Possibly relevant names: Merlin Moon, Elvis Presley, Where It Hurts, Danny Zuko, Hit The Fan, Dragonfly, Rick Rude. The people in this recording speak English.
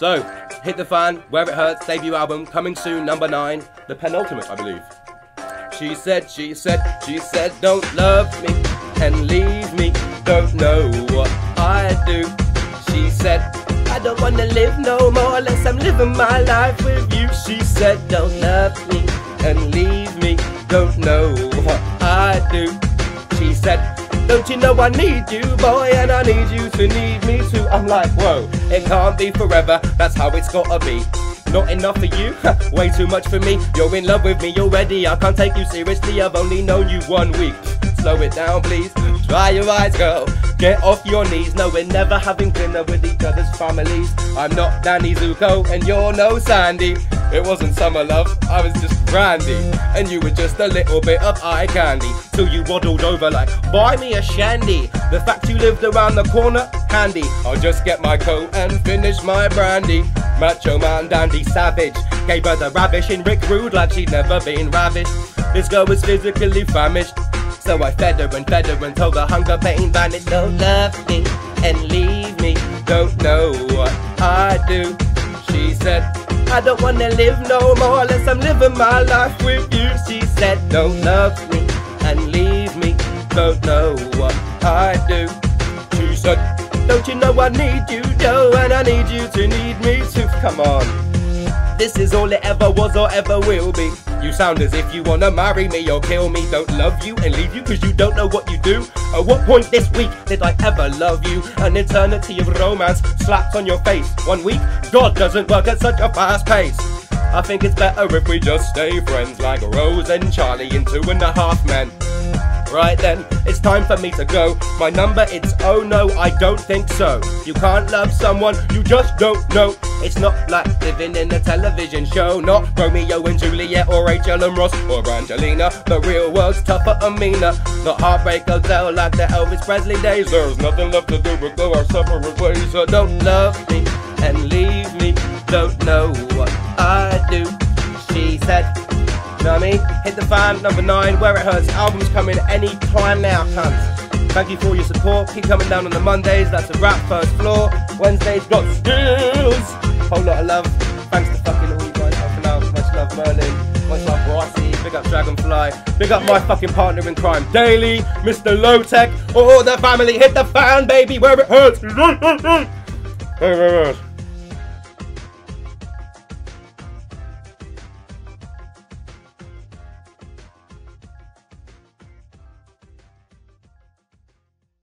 So, Hit The Fan, Where It Hurts, debut album, coming soon, number 9, the penultimate, I believe. She said, don't love me and leave me, don't know what I do. She said, I don't wanna live no more unless I'm living my life with you. She said, don't love me and leave me, don't know what I do. She said, don't you know I need you, boy, and I need you to need me too. I'm like, whoa, it can't be forever, that's how it's gotta be. Not enough for you, way too much for me. You're in love with me already, I can't take you seriously. I've only known you 1 week, slow it down please. Dry your eyes, girl, get off your knees. No, we're never having dinner with each other's families. I'm not Danny Zuko and you're no Sandy. It wasn't summer love, I was just brandy, and you were just a little bit of eye candy. Till you waddled over like, buy me a shandy. The fact you lived around the corner, handy. I'll just get my coat and finish my brandy. Macho man, dandy, savage. Gave her the ravish in Rick Rude like she'd never been ravished. This girl was physically famished, so I fed her until the hunger pain vanished. Don't love me and leave me, don't know what I do. She said, I don't wanna live no more unless I'm living my life with you. She said, don't love me and leave me, don't know what I do. She said, don't you know I need you, though, and I need you to need me too. Come on, this is all it ever was or ever will be. You sound as if you wanna marry me or kill me. Don't love you and leave you cause you don't know what you do. At what point this week did I ever love you? An eternity of romance slapped on your face. 1 week? God doesn't work at such a fast pace. I think it's better if we just stay friends, like Rose and Charlie in 2.5 Men. Right then, it's time for me to go. My number, it's oh no, I don't think so. You can't love someone you just don't know. It's not like living in a television show. Not Romeo and Juliet or Rachel and Ross or Angelina. The real world's tougher and meaner. The Heartbreak Hotel like the Elvis Presley days. There's nothing left to do but go our separate ways. So don't love me and leave me, don't know what I do. She said, you know what I mean? Hit The Fan, number 9, Where It Hurts. Album's coming any time now, cunts. Thank you for your support. Keep coming down on the Mondays. That's a wrap, first floor. Wednesdays got skills. Whole lot of love. Thanks to fucking all you guys for now. Much love, Merlin. Much love, Rossi. Big up Dragonfly. Big up my fucking partner in crime, Daily, Mr. Low Tech. All the family. Hit The Fan, baby. Where it hurts.